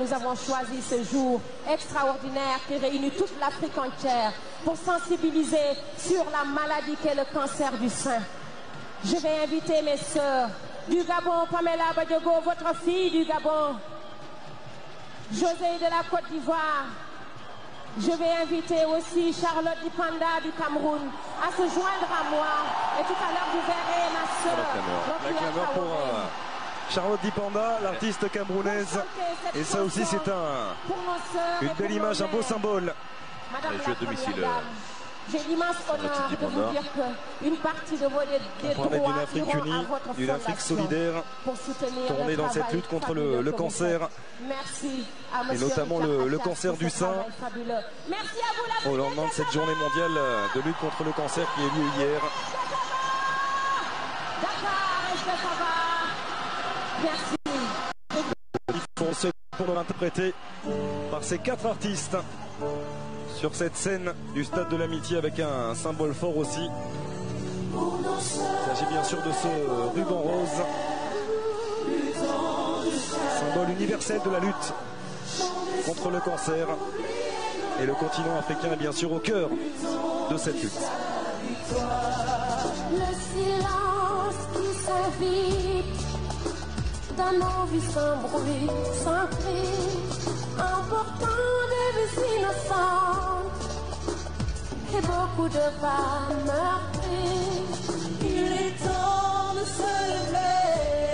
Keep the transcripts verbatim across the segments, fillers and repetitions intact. Nous avons choisi ce jour extraordinaire qui réunit toute l'Afrique entière pour sensibiliser sur la maladie qu'est le cancer du sein. Je vais inviter mes sœurs du Gabon, Pamela Badjogo, votre fille du Gabon, Josey de la Côte d'Ivoire. Je vais inviter aussi Charlotte Dipanda du Cameroun à se joindre à moi. Et tout à l'heure, vous verrez ma sœur. Charlotte Dipanda, l'artiste camerounaise. Et ça aussi, c'est un, une belle image, un beau symbole. Elle joue à domicile. J'ai l'immense honneur de vous dire qu'une partie de vos droits iront à votre fondation Afrique solidaire pour soutenir le travail dans cette lutte contre le, le cancer. Merci à monsieur et notamment le, le cancer du sein. Merci à vous, au lendemain de cette journée mondiale de lutte contre le cancer qui est venue hier. Merci. Pour ce pour l'interpréter par ces quatre artistes sur cette scène du Stade de l'amitié avec un, un symbole fort aussi. Il s'agit bien sûr de ce ruban rose, symbole universel de la lutte contre le cancer. Et le continent africain est bien sûr au cœur de cette lutte. Le silence qui s'invite d'un envie sans bruit, sans cri, important des vies innocentes et beaucoup de femmes meurtries. Il est temps de se lever,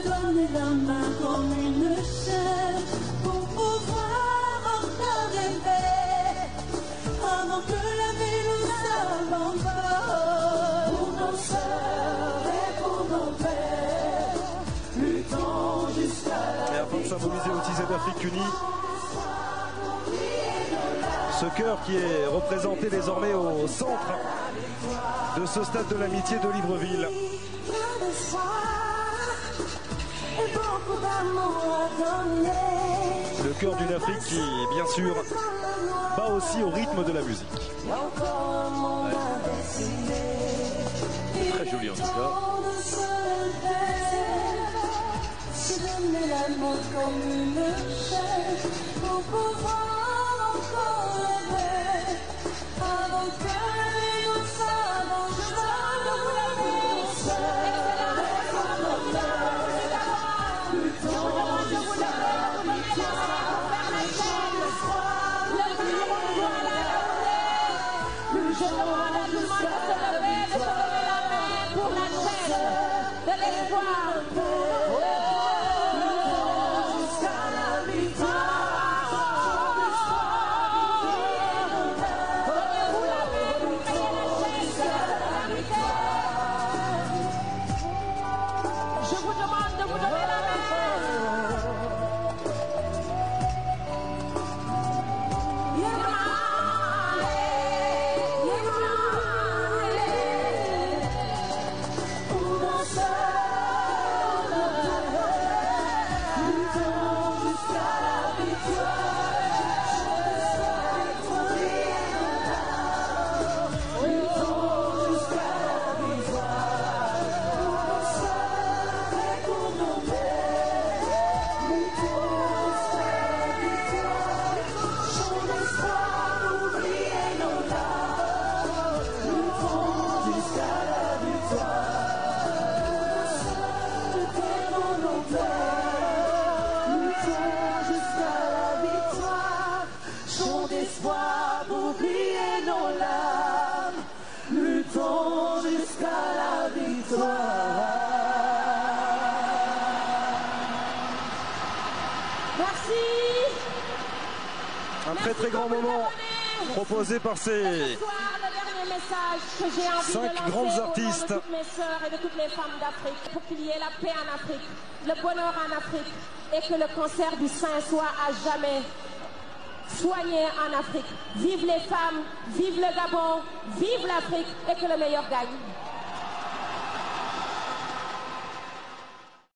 se donner la main comme une chaîne pour pouvoir encore rêver avant que la vie nous abandonne. Pour nos sœurs et pour nos pères, luttons jusqu'à la victoire. Et avant de symboliser aussi cette Afrique unie, ce cœur qui est représenté désormais au centre de ce stade de l'amitié de Libreville. Le cœur d'une Afrique qui, bien sûr, bat aussi au rythme de la musique. Ouais. Très joli en tout cas. Un très très grand moment proposé par ces cinq grandes artistes. Mes sœurs et de toutes les femmes d'Afrique, pour qu'il y ait la paix en Afrique, le bonheur en Afrique et que le cancer du sein soit à jamais soigné en Afrique. Vive les femmes, vive le Gabon, vive l'Afrique et que le meilleur gagne.